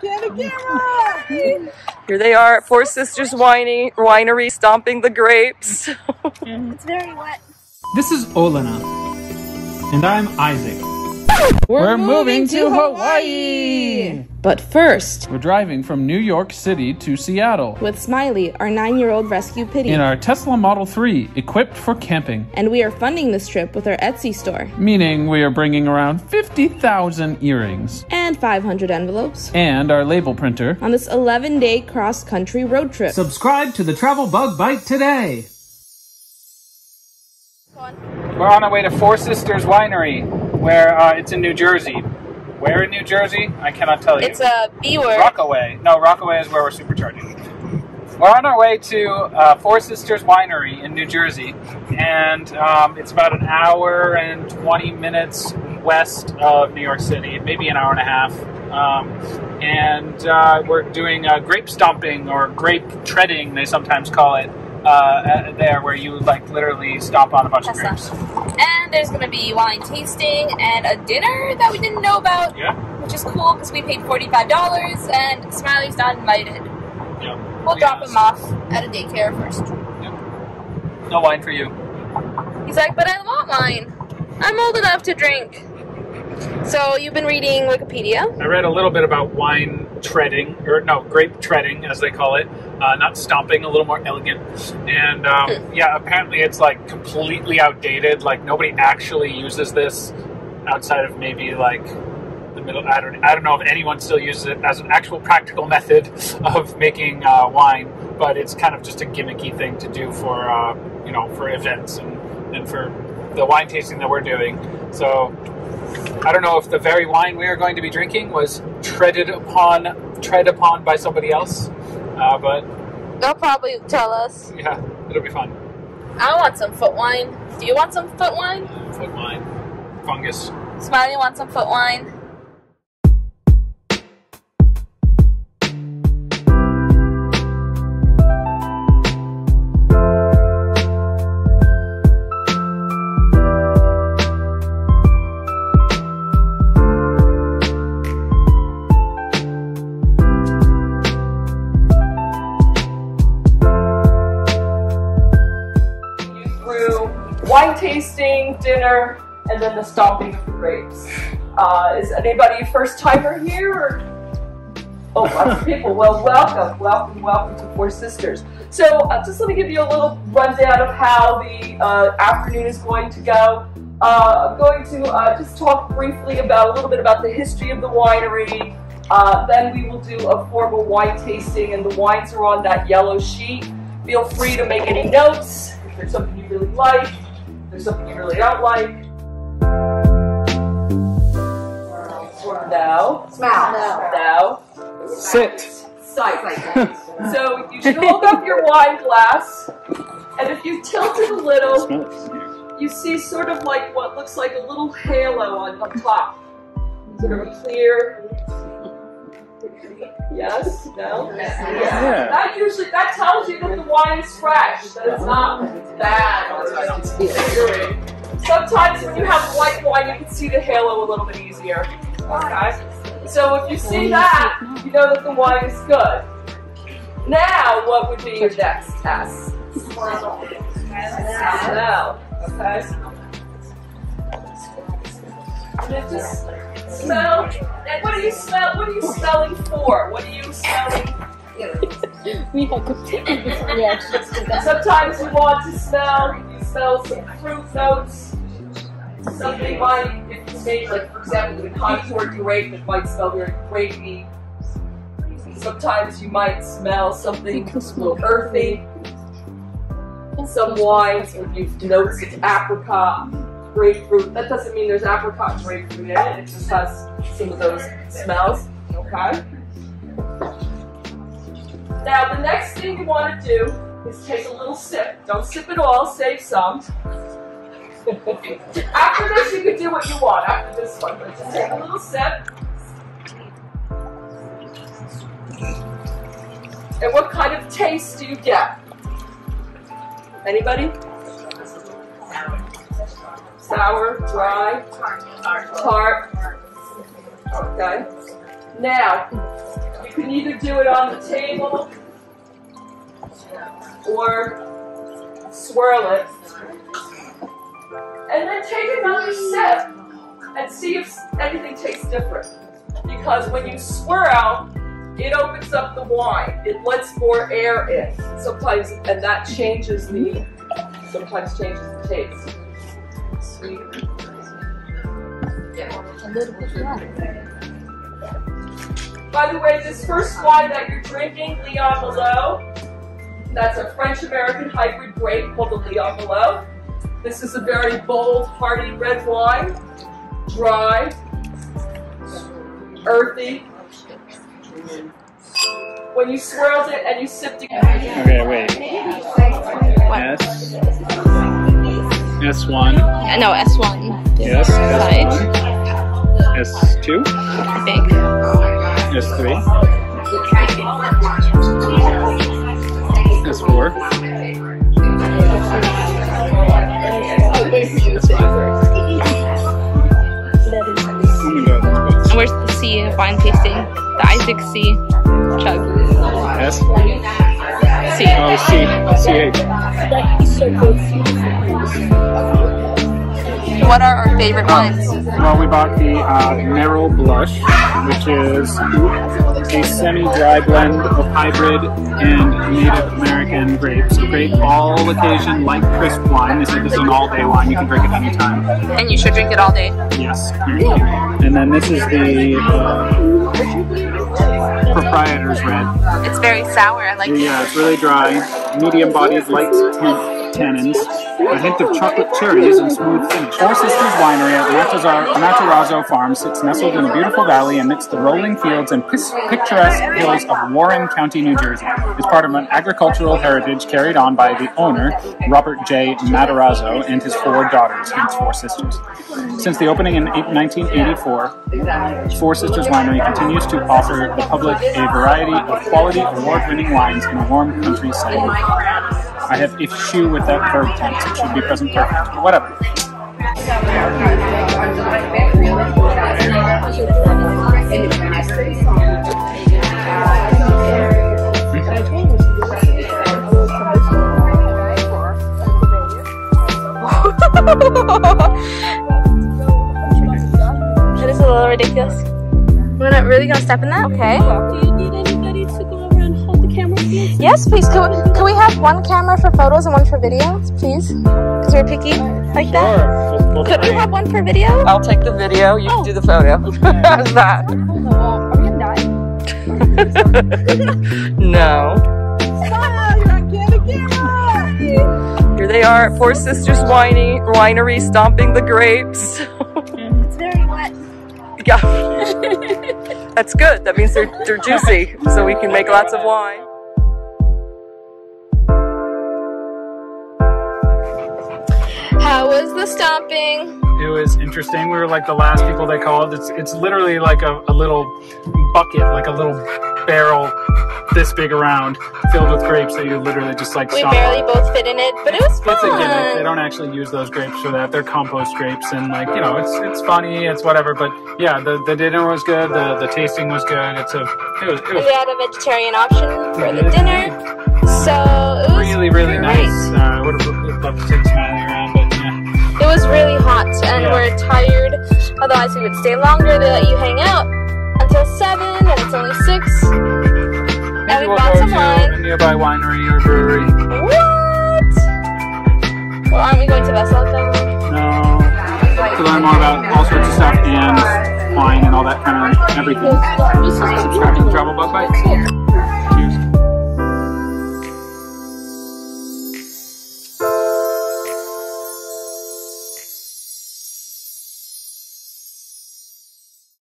candy camera! Here they are at Four Sisters Winery, stomping the grapes. It's very wet. This is Olena. And I'm Isaac. We're moving to Hawaii! But first, we're driving from New York City to Seattle with Smiley, our 9-year-old rescue pitty, in our Tesla Model 3, equipped for camping. And we are funding this trip with our Etsy store. Meaning we are bringing around 50,000 earrings. And 500 envelopes. And our label printer. On this 11-day cross-country road trip. Subscribe to the Travel Bug Bite today! We're on our way to Four Sisters Winery. Where it's in New Jersey. Where in New Jersey? I cannot tell you. It's a B word. Rockaway. No, Rockaway is where we're supercharging. We're on our way to Four Sisters Winery in New Jersey, and it's about an hour and 20 minutes west of New York City, maybe an hour and a half. We're doing grape stomping, or grape treading, they sometimes call it. There where you like literally stop on a bunch of grapes. And there's going to be wine tasting and a dinner that we didn't know about, which is cool because we paid $45 and Smiley's not invited. Yeah. We'll drop him off at a daycare first. Yeah. No wine for you. He's like, but I want wine. I'm old enough to drink. So you've been reading Wikipedia. I read a little bit about wine treading, or no, grape treading as they call it, not stomping, a little more elegant, and yeah, apparently it's like completely outdated, like nobody actually uses this outside of maybe like the middle, I don't know if anyone still uses it as an actual practical method of making wine, but it's kind of just a gimmicky thing to do for you know, for events and for the wine tasting that we're doing. So I don't know if the very wine we are going to be drinking was tread upon by somebody else, but they'll probably tell us. Yeah, it'll be fun. I want some foot wine. Do you want some foot wine? Foot wine. Fungus. Smiley wants some foot wine. Dinner, and then the stomping of the grapes. Is anybody first timer here? Or? Oh, lots of people. Well, welcome to Four Sisters. So just let me give you a little rundown of how the afternoon is going to go. I'm going to just talk briefly about a little bit about the history of the winery. Then we will do a formal wine tasting, and the wines are on that yellow sheet. Feel free to make any notes if there's something you really like. There's something you really don't like. No. Smile. No. Sit. Sight. So you should hold up your wine glass, and if you tilt it a little, you see sort of like what looks like a little halo on the top. Sort of clear. Yes? No? Yeah. That tells you that the wine is fresh, that it's not bad or deteriorating. Sometimes when you have white wine, you can see the halo a little bit easier. Okay? So if you see that, you know that the wine is good. Now, what would be your next test? Smell. Okay? And it just smell. What are you smell? What are you smelling for? What are you smelling? We have to. Sometimes you want to smell. You smell some fruit notes. Something might, if you made like, for example, the contour grape, it might smell very grapey. Sometimes you might smell something a little earthy. Some wines where you've noticed it's apricot. Grapefruit. That doesn't mean there's apricot grapefruit in it. It just has some of those smells. Okay. Now the next thing you want to do is take a little sip. Don't sip it all. Save some. After this, you can do what you want. After this one, but just take a little sip. And what kind of taste do you get? Anybody? Sour, dry, tart. Okay. Now, can either do it on the table or swirl it. And then take another sip and see if anything tastes different. Because when you swirl, it opens up the wine. It lets more air in sometimes, and that changes the taste. Sweet. Yeah. By the way, this first wine that you're drinking, Leon Below, that's a French-American hybrid grape called the Leon Below. This is a very bold, hearty red wine, dry, earthy. When you swirled it and you sipped it. Okay, wait. S. S1. No, S1. Yes, S1. S2. I think. S3. S4. Where's the C of wine tasting? The Isaac C. Chug. S? C. Oh, C. C8. What are our favorite wines? Well, we bought the Merlot Blush, which is a semi-dry blend of hybrid and Native American grapes. Great all-occasion, light, crisp wine. They said this is an all-day wine. You can drink it anytime. And you should drink it all day. Yes. And then this is the... Proprietor's Red. It's very sour. I like it. Yeah, it's really dry. Medium bodied, light tannins. A hint of chocolate cherries and smooth finish. Four Sisters Winery at Matarazzo Farm sits nestled in a beautiful valley amidst the rolling fields and picturesque hills of Warren County, New Jersey. It's part of an agricultural heritage carried on by the owner, Robert J. Matarazzo, and his four daughters, hence Four Sisters. Since the opening in 1984, Four Sisters Winery continues to offer the public a variety of quality award-winning wines in a warm country setting. I have issue with that verb tense. It should be present perfect, but whatever. That is a little ridiculous. We're not really gonna step in that, okay? Do you need anybody to go over and hold the camera? Yes, please. Can we have one camera for photos and one for videos, please? Because we're picky like that. Sure. We'll could we have one for video? I'll take the video. You can do the photo. How's that? Are we gonna die? No. Stop! You're not getting a camera. Here they are, Four Sisters Winery, stomping the grapes. It's very wet. Yeah. That's good. That means they're juicy, so we can make lots of wine. How was the stomping? It was interesting. We were like the last people they called. It's literally like a little bucket, like a little barrel this big around, filled with grapes that you literally just like stomp. We barely both fit in it, but it was fun. It's a gimmick. They don't actually use those grapes for that. They're compost grapes, and like, you know, it's funny, it's whatever. But yeah, the dinner was good. The tasting was good. It was. We had a vegetarian option for the dinner, so it was really nice. I would have loved to take Smiley around. It was really hot, and we're tired. Otherwise, we would stay longer. They let you hang out until 7, and it's only 6. Maybe and we bought some wine. A nearby winery or brewery. What? Well, aren't we going to Vestal Family? No. To learn more about all sorts of stuff and wine and all that kind of everything. Subscribe to the Travel Bug Bite.